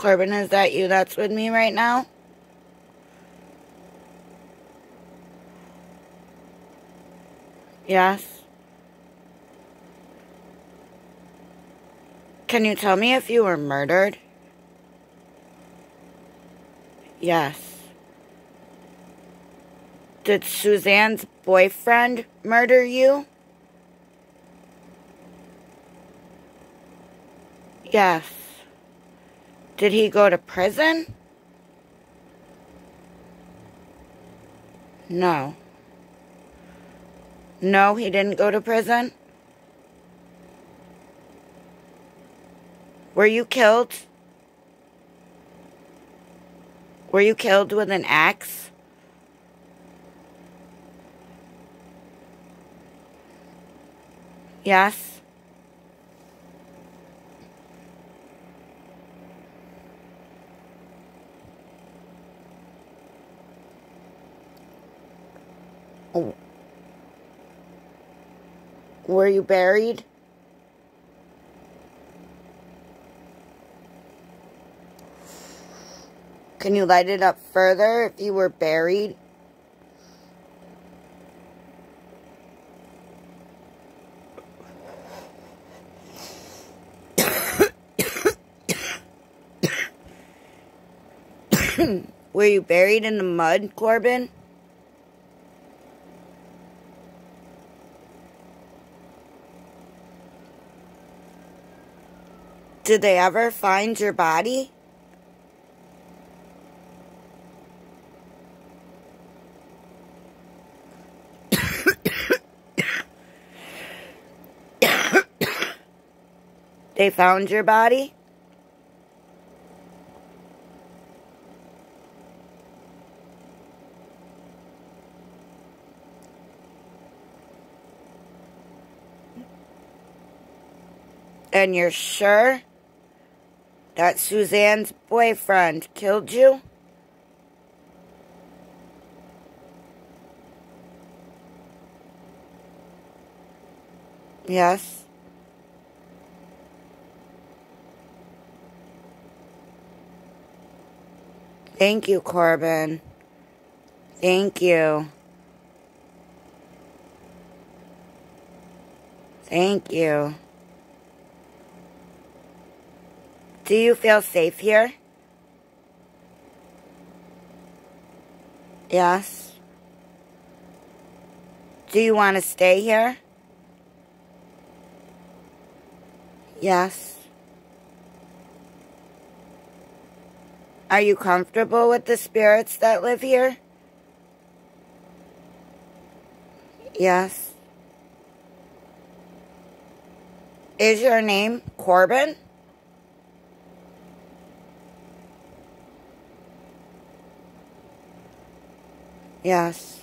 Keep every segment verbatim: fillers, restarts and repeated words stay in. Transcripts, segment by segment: Corbin, is that you that's with me right now? Yes? Can you tell me if you were murdered? Yes. Did Suzanne's boyfriend murder you? Yes. Did he go to prison? No. No, he didn't go to prison? Were you killed? Were you killed with an axe? Yes. Oh. Were you buried? Can you light it up further if you were buried? Were you buried in the mud, Corbin? Did they ever find your body? They found your body? And you're sure that Suzanne's boyfriend killed you? Yes. Thank you, Corbin. Thank you. Thank you. Do you feel safe here? Yes. Do you want to stay here? Yes. Are you comfortable with the spirits that live here? Yes. Is your name Corbin? Yes.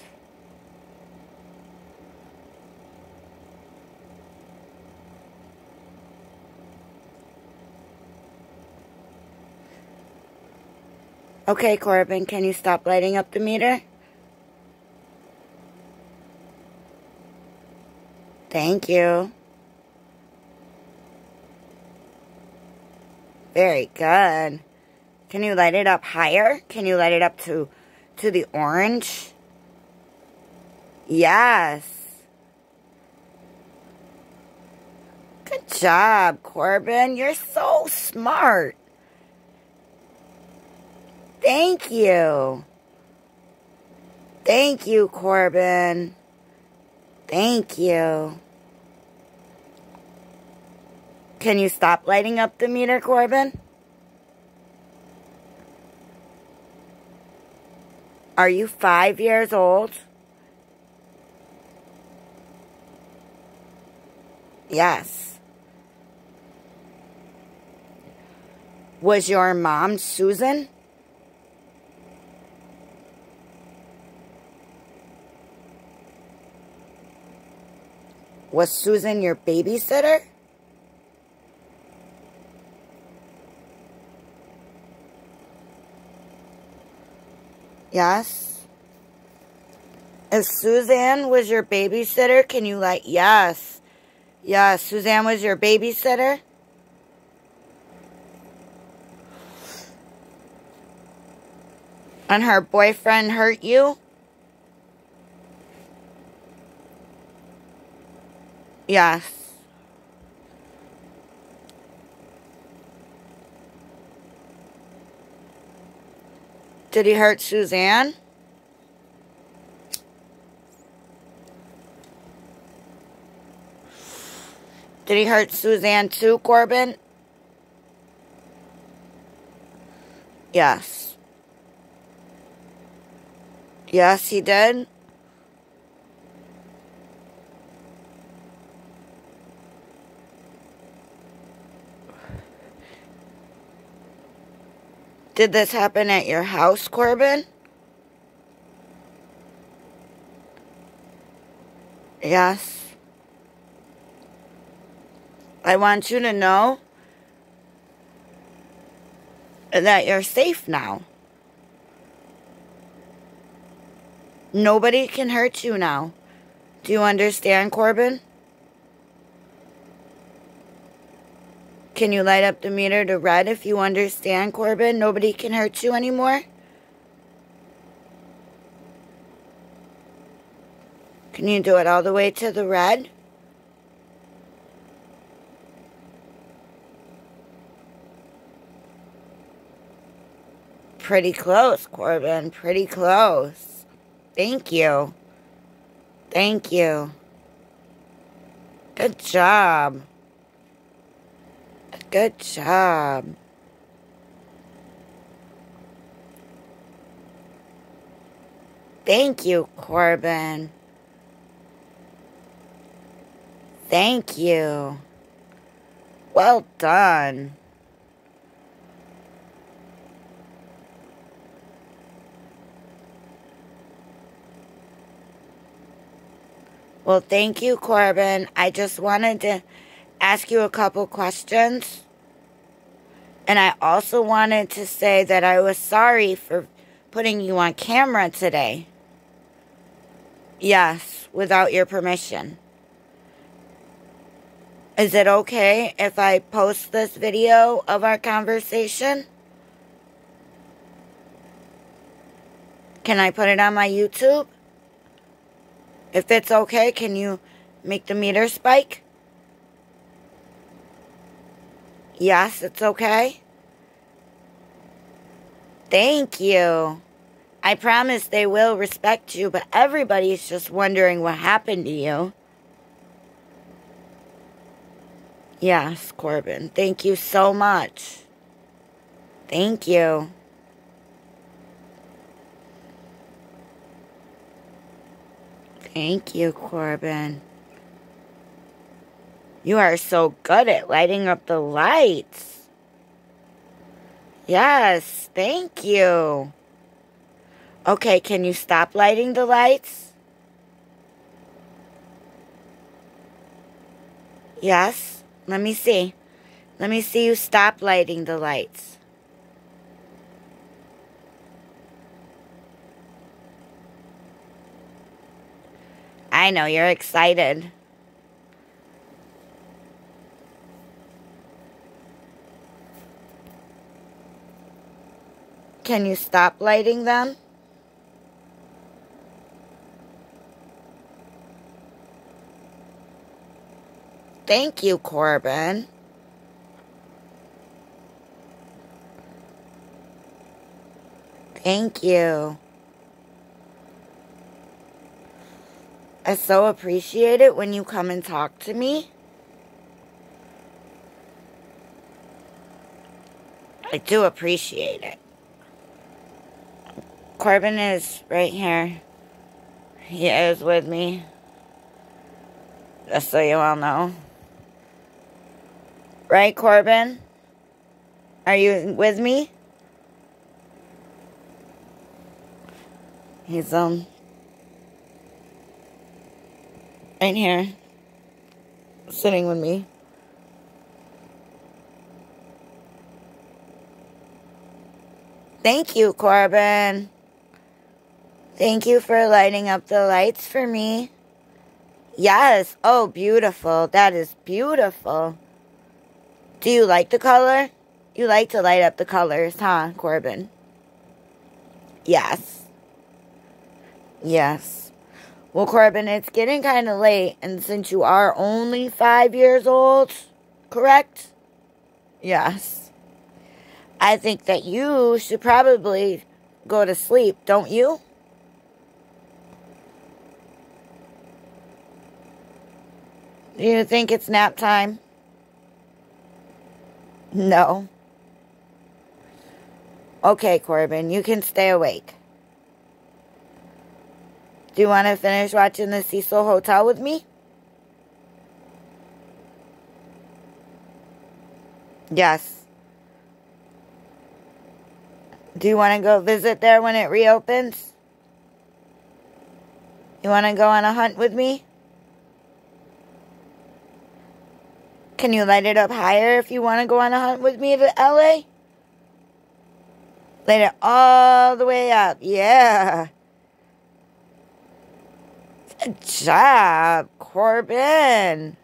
Okay, Corbin, can you stop lighting up the meter? Thank you. Very good. Can you light it up higher? Can you light it up to... to the orange? Yes. Good job, Corbin. You're so smart. Thank you. Thank you, Corbin. Thank you. Can you stop lighting up the meter, Corbin? Are you five years old? Yes. Was your mom Susan? Was Susan your babysitter? Yes. If Suzanne was your babysitter, can you like, yes. Yes, Suzanne was your babysitter? And her boyfriend hurt you? Yes. Did he hurt Suzanne? Did he hurt Suzanne too, Corbin? Yes. Yes, he did. Did this happen at your house, Corbin? Yes. I want you to know that you're safe now. Nobody can hurt you now. Do you understand, Corbin? Can you light up the meter to red if you understand, Corbin? Nobody can hurt you anymore? Can you do it all the way to the red? Pretty close, Corbin. Pretty close. Thank you. Thank you. Good job. Good job. Thank you, Corbin. Thank you. Well done. Well, thank you, Corbin. I just wanted to ask you a couple questions. And I also wanted to say that I was sorry for putting you on camera today. Yes, without your permission. Is it okay if I post this video of our conversation? Can I put it on my YouTube? If it's okay, can you make the meter spike? Yes, it's okay. Thank you. I promise they will respect you, but everybody's just wondering what happened to you. Yes, Corbin. Thank you so much. Thank you. Thank you, Corbin. You are so good at lighting up the lights. Yes, thank you. Okay, can you stop lighting the lights? Yes, let me see. Let me see you stop lighting the lights. I know, you're excited. Can you stop lighting them? Thank you, Corbin. Thank you. I so appreciate it when you come and talk to me. I do appreciate it. Corbin is right here. He is with me. Just so you all know. Right, Corbin? Are you with me? He's, um... right here, sitting with me. Thank you, Corbin. Thank you for lighting up the lights for me. Yes. Oh, beautiful. That is beautiful. Do you like the color? You like to light up the colors, huh, Corbin? Yes. Yes. Well, Corbin, it's getting kind of late, and since you are only five years old, correct? Yes. I think that you should probably go to sleep, don't you? Do you think it's nap time? No. Okay, Corbin, you can stay awake. Do you want to finish watching the Cecil Hotel with me? Yes. Do you want to go visit there when it reopens? You want to go on a hunt with me? Can you light it up higher if you want to go on a hunt with me to L A? Light it all the way up. Yeah. Good job, Corbin.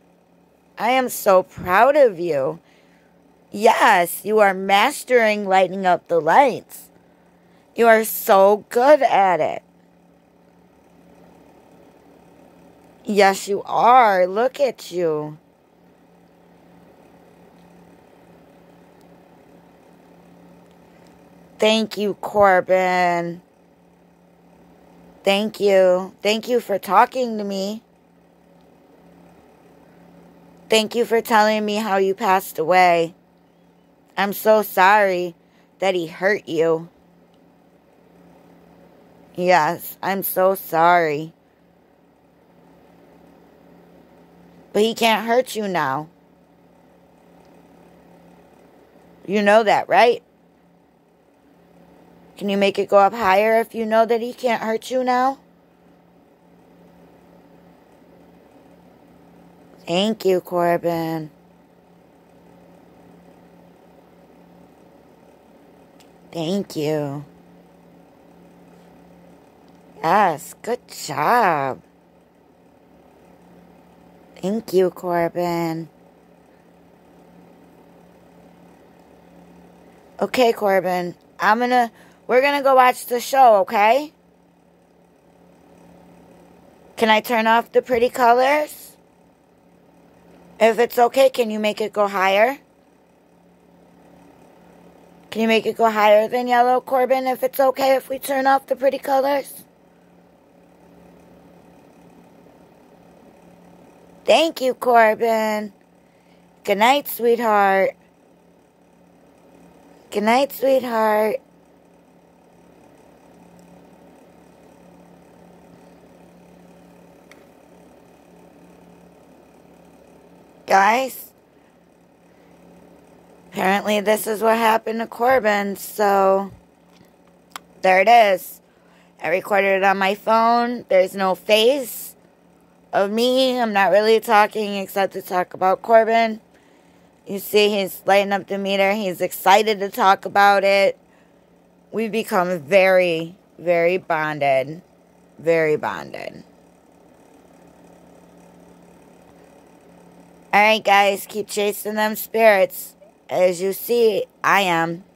I am so proud of you. Yes, you are mastering lighting up the lights. You are so good at it. Yes, you are. Look at you. Thank you, Corbin. Thank you. Thank you for talking to me. Thank you for telling me how you passed away. I'm so sorry that he hurt you. Yes, I'm so sorry. But he can't hurt you now. You know that, right? Can you make it go up higher if you know that he can't hurt you now? Thank you, Corbin. Thank you. Yes, good job. Thank you, Corbin. Okay, Corbin. I'm gonna... We're going to go watch the show, okay? Can I turn off the pretty colors? If it's okay, can you make it go higher? Can you make it go higher than yellow, Corbin, if it's okay if we turn off the pretty colors? Thank you, Corbin. Good night, sweetheart. Good night, sweetheart. Guys, apparently this is what happened to Corbin, so there it is. I recorded it on my phone. There's no face of me. I'm not really talking except to talk about Corbin. You see, he's lighting up the meter. He's excited to talk about it. We've become very, very bonded. Very bonded. Alright guys, keep chasing them spirits. As you see, I am.